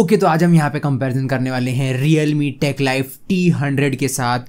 Okay तो आज हम यहाँ पे कंपैरिजन करने वाले हैं Realme TechLife T100 के साथ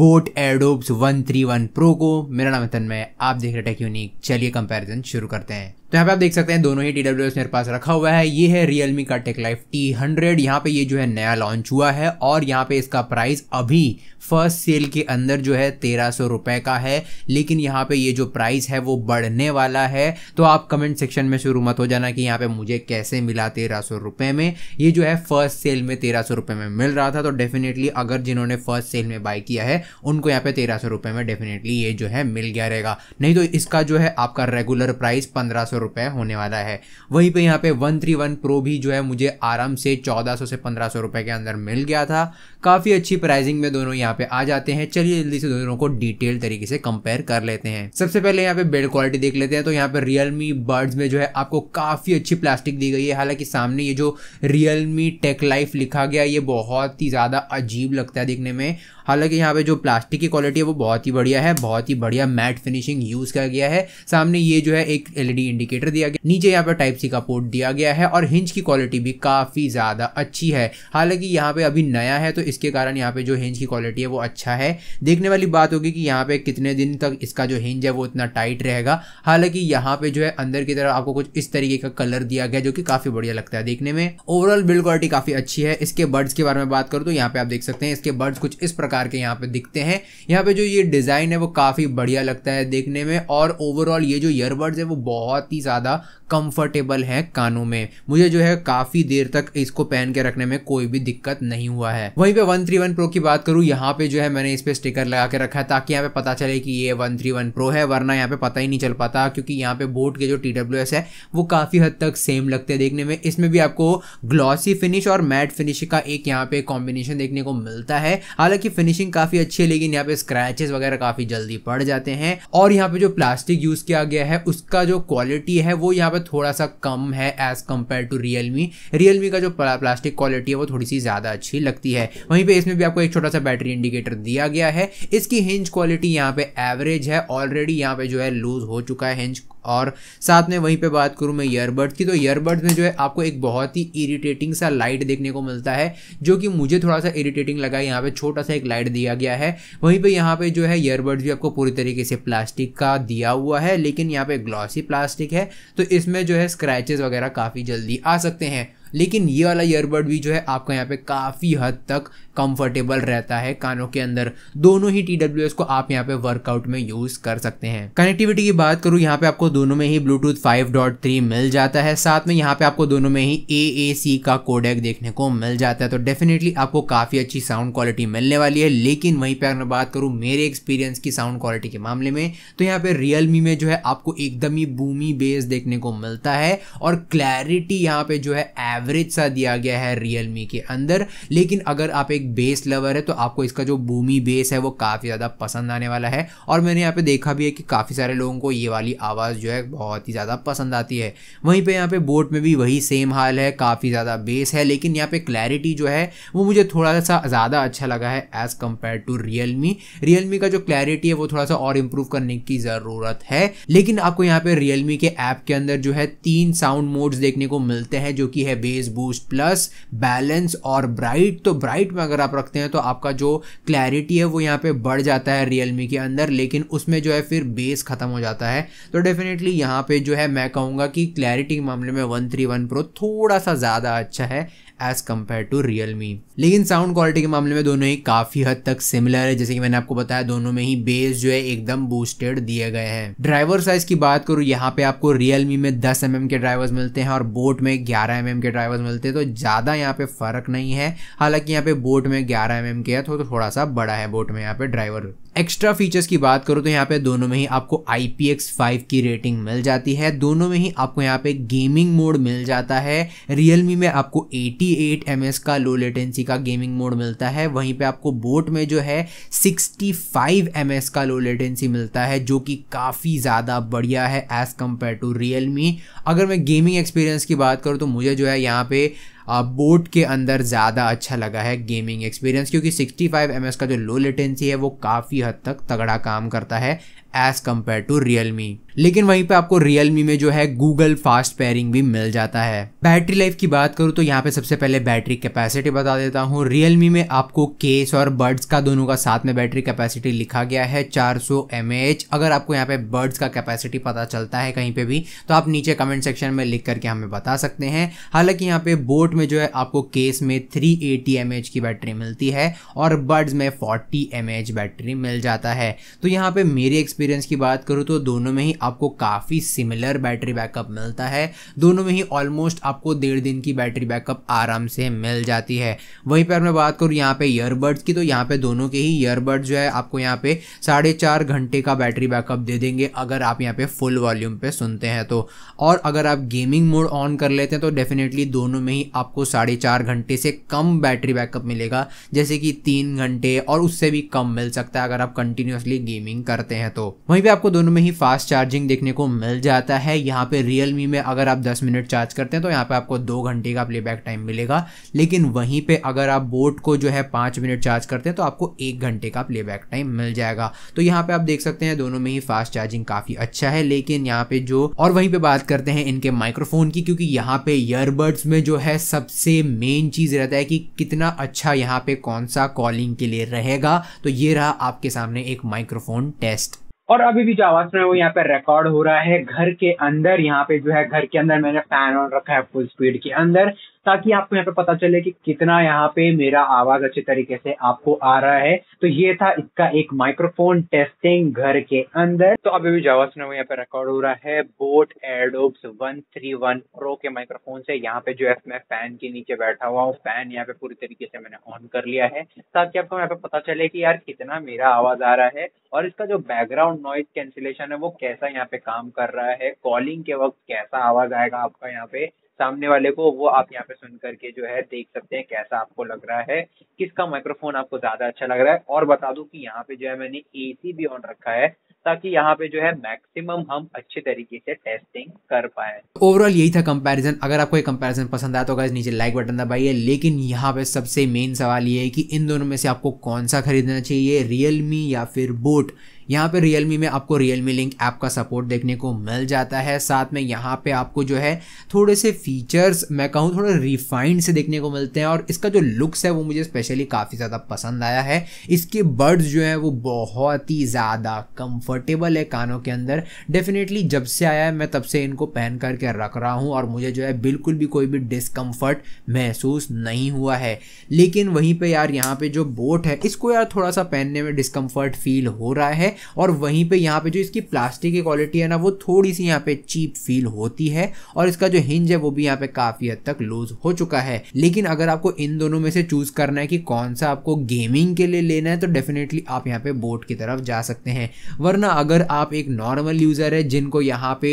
boAt Airdopes 131 Pro को। मेरा नाम है तन्मय, आप देख रहे हैं टेक यूनिक। चलिए कंपैरिजन शुरू करते हैं। तो यहाँ पे आप देख सकते हैं दोनों ही TWS मेरे पास रखा हुआ है। ये है Realme का TechLife T100। यहाँ पे ये जो है नया लॉन्च हुआ है और यहाँ पे इसका प्राइस अभी फर्स्ट सेल के अंदर जो है 1300 रुपये का है, लेकिन यहाँ पे ये जो प्राइस है वो बढ़ने वाला है। तो आप कमेंट सेक्शन में शुरू मत हो जाना कि यहाँ पे मुझे कैसे मिला 1300 रुपये में। ये जो है फर्स्ट सेल में 1300 रुपये में मिल रहा था, तो डेफिनेटली अगर जिन्होंने फर्स्ट सेल में बाय किया है उनको यहाँ पे 1300 रुपये में डेफिनेटली ये जो है मिल गया रहेगा, नहीं तो इसका जो है आपका रेगुलर प्राइस 1500 रुपये होने वाला है। वहीं पे यहाँ पे 131 Pro भी जो है मुझे आराम से 1400 से 1500 रुपए के अंदर मिल गया था। काफी अच्छी प्राइसिंग में दोनों यहाँ पे आ जाते हैं। चलिए जल्दी से दोनों को डिटेल तरीके से कंपेयर कर लेते हैं। सबसे पहले यहाँ पे बिल्ड क्वालिटी देख लेते हैं। तो यहाँ पे Realme Buds में जो है आपको काफी अच्छी प्लास्टिक दी गई है। हालांकि सामने ये जो Realme TechLife लिखा गया ये बहुत ही ज्यादा अजीब लगता है देखने में। हालांकि यहाँ पे जो प्लास्टिक की क्वालिटी है वो बहुत ही बढ़िया है, बहुत ही बढ़िया मैट फिनिशिंग यूज किया गया है। सामने ये जो है एक LED इंडिकेटर दिया गया, नीचे यहाँ पे टाइप सी का पोर्ट दिया गया है और हिंज की क्वालिटी भी काफी ज्यादा अच्छी है। हालांकि यहाँ पे अभी नया है तो इसके कारण यहाँ पे जो हिंज की क्वालिटी है वो अच्छा है। देखने वाली बात होगी कि यहाँ पे कितने दिन तक इसका जो हिंज है वो इतना टाइट रहेगा। हालांकि यहाँ पे जो है अंदर की तरफ आपको कुछ इस तरीके का कलर दिया गया जो कि काफी बढ़िया लगता है देखने में। ओवरऑल बिल्ड क्वालिटी काफी अच्छी है। इसके बड्स के बारे में बात करूँ तो यहाँ पे आप देख सकते हैं इसके बड्स कुछ इस प्रकार के यहाँ पे दिखते हैं। यहाँ पे जो ये डिजाइन है वो काफी बढ़िया लगता है देखने में और ओवरऑल ये जो ईयरबड्स है वो बहुत ही ज्यादा कंफर्टेबल है कानों में। मुझे जो है काफी देर तक इसको पहन के रखने में कोई भी दिक्कत नहीं हुआ है। वहीं पे 131 Pro की बात करूं, यहाँ पे जो है मैंने इस पे स्टिकर लगा के रखा है ताकि यहाँ पे पता चले कि ये 131 Pro है, वरना यहाँ पे पता ही नहीं चल पाता, क्योंकि यहाँ पे बोट के जो TWS है वो काफी हद तक सेम लगते हैं देखने में। इसमें भी आपको ग्लॉसी फिनिश और मैट फिनिश का एक यहाँ पे कॉम्बिनेशन देखने को मिलता है। हालांकि फिनिशिंग काफी अच्छी है, लेकिन यहाँ पे स्क्रैचेस वगैरह काफी जल्दी पड़ जाते हैं। और यहाँ पे जो प्लास्टिक यूज किया गया है उसका जो क्वालिटी है वो यहाँ पे थोड़ा सा कम है as compare to Realme। Realme का जो प्लास्टिक क्वालिटी है वो थोड़ी सी ज्यादा अच्छी लगती है। वहीं पे इसमें भी आपको एक छोटा सा बैटरी इंडिकेटर दिया गया है। इसकी हिंज क्वालिटी यहाँ पे एवरेज है, ऑलरेडी यहाँ पे जो है लूज हो चुका है हिंज। और साथ में वहीं पे बात करूँ मैं ईयरबड्स की, तो ईयरबड्स में जो है आपको एक बहुत ही इरिटेटिंग सा लाइट देखने को मिलता है जो कि मुझे थोड़ा सा इरिटेटिंग लगा। यहाँ पे छोटा सा एक लाइट दिया गया है। वहीं पे यहाँ पे जो है ईयरबड्स भी आपको पूरी तरीके से प्लास्टिक का दिया हुआ है, लेकिन यहाँ पे ग्लॉसी प्लास्टिक है तो इसमें जो है स्क्रैचेस वगैरह काफ़ी जल्दी आ सकते हैं। लेकिन ये वाला ईयरबड भी जो है आपका यहाँ पे काफ़ी हद तक कंफर्टेबल रहता है कानों के अंदर। दोनों ही TWS को आप यहाँ पे वर्कआउट में यूज़ कर सकते हैं। कनेक्टिविटी की बात करूँ, यहाँ पे आपको दोनों में ही ब्लूटूथ 5.3 मिल जाता है। साथ में यहाँ पे आपको दोनों में ही AAC का कोडेक देखने को मिल जाता है, तो डेफिनेटली आपको काफ़ी अच्छी साउंड क्वालिटी मिलने वाली है। लेकिन वहीं पर मैं बात करूँ मेरे एक्सपीरियंस की साउंड क्वालिटी के मामले में, तो यहाँ पर Realme में जो है आपको एकदम ही बूमी बेस देखने को मिलता है और क्लैरिटी यहाँ पर जो है एवरेज सा दिया गया है Realme के अंदर। लेकिन अगर आप एक बेस लवर है तो आपको इसका जो बूमी बेस है वो काफ़ी ज़्यादा पसंद आने वाला है। और मैंने यहाँ पे देखा भी है कि काफ़ी सारे लोगों को ये वाली आवाज़ जो है बहुत ही ज़्यादा पसंद आती है। वहीं पे यहाँ पे बोट में भी वही सेम हाल है, काफ़ी ज़्यादा बेस है, लेकिन यहाँ पे क्लैरिटी जो है वो मुझे थोड़ा सा ज़्यादा अच्छा लगा है as compare to Realme। Realme का जो क्लैरिटी है वो थोड़ा सा और इम्प्रूव करने की ज़रूरत है। लेकिन आपको यहाँ पर Realme के ऐप के अंदर जो है 3 साउंड मोड्स देखने को मिलते हैं जो कि है बेस बूस्ट प्लस, बैलेंस और ब्राइट। तो ब्राइट में अगर आप रखते हैं तो आपका जो क्लैरिटी है वो यहाँ पे बढ़ जाता है Realme के अंदर, लेकिन उसमें जो है फिर बेस खत्म हो जाता है। तो डेफिनेटली यहाँ पे जो है मैं कहूँगा कि क्लैरिटी के मामले में 131 Pro थोड़ा सा ज़्यादा अच्छा है एज़ कम्पेयर टू Realme। लेकिन साउंड क्वालिटी के मामले में दोनों ही काफ़ी हद तक सिमिलर है। जैसे कि मैंने आपको बताया दोनों में ही बेस जो है एकदम बूस्टेड दिए गए हैं। ड्राइवर साइज़ की बात करूँ, यहाँ पे आपको Realme में 10 mm के ड्राइवर्स मिलते हैं और बोट में 11 mm के ड्राइवर्स मिलते हैं, तो ज़्यादा यहाँ पे फ़र्क नहीं है। हालांकि यहाँ पे बोट में 11 mm के है तो थोड़ा सा बड़ा है बोट में यहाँ पे ड्राइवर। एक्स्ट्रा फीचर्स की बात करूँ तो यहाँ पे दोनों में ही आपको IPX5 की रेटिंग मिल जाती है। दोनों में ही आपको यहाँ पे गेमिंग मोड मिल जाता है। Realme में आपको 88 ms का लो लेटेंसी का गेमिंग मोड मिलता है। वहीं पे आपको बोट में जो है 65 ms का लो लेटेंसी मिलता है जो कि काफ़ी ज़्यादा बढ़िया है एज़ कम्पेयर टू Realme। अगर मैं गेमिंग एक्सपीरियंस की बात करूँ तो मुझे जो है यहाँ पे बोट के अंदर ज़्यादा अच्छा लगा है गेमिंग एक्सपीरियंस, क्योंकि 65 ms का जो लो लेटेंसी है वो काफ़ी हद तक तगड़ा काम करता है एज कम्पेयर टू Realme। लेकिन वहीं पे आपको Realme में जो है Google फास्ट पेयरिंग भी मिल जाता है। बैटरी लाइफ की बात करूँ तो यहाँ पे सबसे पहले बैटरी कैपेसिटी बता देता हूँ। Realme में आपको केस और बड्स का दोनों का साथ में बैटरी कैपेसिटी लिखा गया है 400 mAh। अगर आपको यहाँ पे बड्स का कैपेसिटी पता चलता है कहीं पे भी तो आप नीचे कमेंट सेक्शन में लिख करके हमें बता सकते हैं। हालांकि यहाँ पे बोट में जो है आपको केस में 380 mAh की बैटरी मिलती है और बड्स में 40 mAh बैटरी मिल जाता है। तो यहाँ पे मेरी एक्सपीरियंस की बात करूँ तो दोनों में ही आपको काफ़ी सिमिलर बैटरी बैकअप मिलता है। दोनों में ही ऑलमोस्ट आपको 1.5 दिन की बैटरी बैकअप आराम से मिल जाती है। वहीं पर मैं बात करूँ यहाँ पे ईयरबड्स की तो यहाँ पे दोनों के ही ईयरबड्स जो है आपको यहाँ पे 4.5 घंटे का बैटरी बैकअप दे देंगे अगर आप यहाँ पे फुल वॉल्यूम पे सुनते हैं तो। और अगर आप गेमिंग मोड ऑन कर लेते हैं तो डेफिनेटली दोनों में ही आपको 4.5 घंटे से कम बैटरी बैकअप मिलेगा, जैसे कि 3 घंटे और उससे भी कम मिल सकता है अगर आप कंटिन्यूसली गेमिंग करते हैं तो। वहीं पर आपको दोनों में ही फास्ट चार्जिंग देखने को मिल जाता है। यहाँ पे Realme में अगर आप 10 मिनट चार्ज करते हैं तो यहाँ पे आपको 2 घंटे का प्लेबैक टाइम मिलेगा, लेकिन वहीं पे अगर आप बोट को जो है 5 मिनट चार्ज करते हैं तो आपको 1 घंटे का प्लेबैक टाइम मिल जाएगा। तो यहाँ पे आप देख सकते हैं दोनों में ही फास्ट चार्जिंग काफ़ी अच्छा है। लेकिन यहाँ पे जो और वहीं पर बात करते हैं इनके माइक्रोफोन की, क्योंकि यहाँ पे ईयरबड्स में जो है सबसे मेन चीज़ रहता है कि कितना अच्छा यहाँ पे कौन सा कॉलिंग के लिए रहेगा। तो ये रहा आपके सामने एक माइक्रोफोन टेस्ट। और अभी भी जो आवाज सुन रहे हो यहाँ पे रिकॉर्ड हो रहा है घर के अंदर। यहाँ पे जो है घर के अंदर मैंने फैन ऑन रखा है फुल स्पीड के अंदर, ताकि आपको यहाँ पे पता चले कि कितना यहाँ पे मेरा आवाज अच्छे तरीके से आपको आ रहा है। तो ये था इसका एक माइक्रोफोन टेस्टिंग घर के अंदर। तो अभी भी जो आवाज सुन रहे हो यहाँ पे रिकॉर्ड हो रहा है बोट एयरडोप्स 131 Pro के माइक्रोफोन से। यहाँ पे जो है मैं फैन के नीचे बैठा हुआ हूँ, फैन यहाँ पे पूरी तरीके से मैंने ऑन कर लिया है ताकि आपको यहाँ पे पता चले कि यार कितना मेरा आवाज आ रहा है और इसका जो बैकग्राउंड नॉइज कैंसिलेशन है वो कैसा यहाँ पे काम कर रहा है, कॉलिंग के वक्त कैसा आवाज आएगा आपका यहाँ पे सामने वाले को, वो आप यहाँ पे सुन करके जो है देख सकते हैं कैसा आपको लग रहा है, किसका माइक्रोफोन आपको ज्यादा अच्छा लग रहा है। और बता दूं कि यहाँ पे जो है मैंने AC भी ऑन रखा है ताकि यहाँ पे जो है मैक्सिमम हम अच्छे तरीके से टेस्टिंग कर पाए। ओवरऑल यही था कंपैरिजन। अगर आपको ये कंपैरिजन पसंद आया तो गाइस नीचे लाइक बटन दबाइए। लेकिन यहाँ पे सबसे मेन सवाल ये है कि इन दोनों में से आपको कौन सा खरीदना चाहिए, Realme या फिर बोट। यहाँ पे Realme में आपको Realme Link ऐप का सपोर्ट देखने को मिल जाता है, साथ में यहाँ पे आपको जो है थोड़े से फीचर्स मैं कहूँ थोड़े रिफाइंड से देखने को मिलते हैं और इसका जो लुक्स है वो मुझे स्पेशली काफ़ी ज़्यादा पसंद आया है। इसके बड्स जो है वो बहुत ही ज़्यादा कंफर्टेबल है कानों के अंदर। डेफिनेटली जब से आया है मैं तब से इनको पहन करके रख रहा हूँ और मुझे जो है बिल्कुल भी कोई भी डिस्कम्फर्ट महसूस नहीं हुआ है। लेकिन वहीं पर यार यहाँ पर जो बोट है इसको यार थोड़ा सा पहनने में डिस्कम्फर्ट फील हो रहा है और वहीं पे यहाँ पे जो इसकी प्लास्टिक की क्वालिटी है ना वो थोड़ी सी यहाँ पे चीप फील होती है और इसका जो हिंज है वो भी यहाँ पे काफी हद तक लूज हो चुका है। लेकिन अगर आपको इन दोनों में से चूज करना है कि कौन सा आपको गेमिंग के लिए लेना है तो डेफिनेटली आप यहाँ पे बोट की तरफ जा सकते हैं। वरना अगर आप एक नॉर्मल यूजर है जिनको यहाँ पे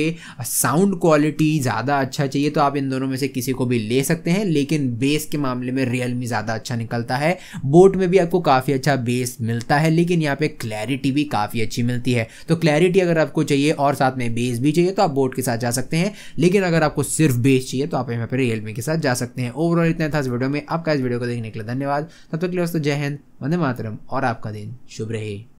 साउंड क्वालिटी ज्यादा अच्छा चाहिए तो आप इन दोनों में से किसी को भी ले सकते हैं। लेकिन बेस के मामले में Realme ज्यादा अच्छा निकलता है। बोट में भी आपको काफी अच्छा बेस मिलता है लेकिन यहाँ पे क्लैरिटी भी काफी अच्छी मिलती है। तो क्लैरिटी अगर आपको चाहिए और साथ में बेस भी चाहिए तो आप बोट के साथ जा सकते हैं। लेकिन अगर आपको सिर्फ बेस चाहिए तो आप यहाँ पर Realme के साथ जा सकते हैं। ओवरऑल इतना था इस वीडियो में। आपका इस वीडियो को देखने के लिए धन्यवाद। तब तक के लिए दोस्तों जय हिंद, वंदे मातरम और आपका दिन शुभ रहे।